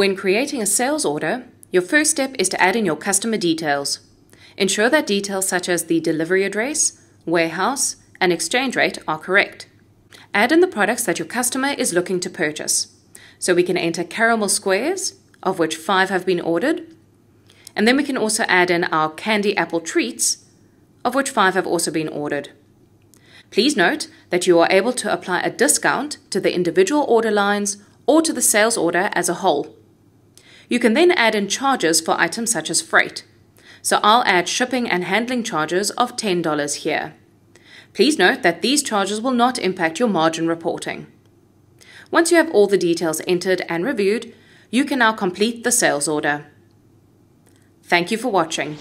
When creating a sales order, your first step is to add in your customer details. Ensure that details such as the delivery address, warehouse, and exchange rate are correct. Add in the products that your customer is looking to purchase. So we can enter caramel squares, of which 5 have been ordered, and then we can also add in our candy apple treats, of which 5 have also been ordered. Please note that you are able to apply a discount to the individual order lines or to the sales order as a whole. You can then add in charges for items such as freight. So I'll add shipping and handling charges of $10 here. Please note that these charges will not impact your margin reporting. Once you have all the details entered and reviewed, you can now complete the sales order. Thank you for watching.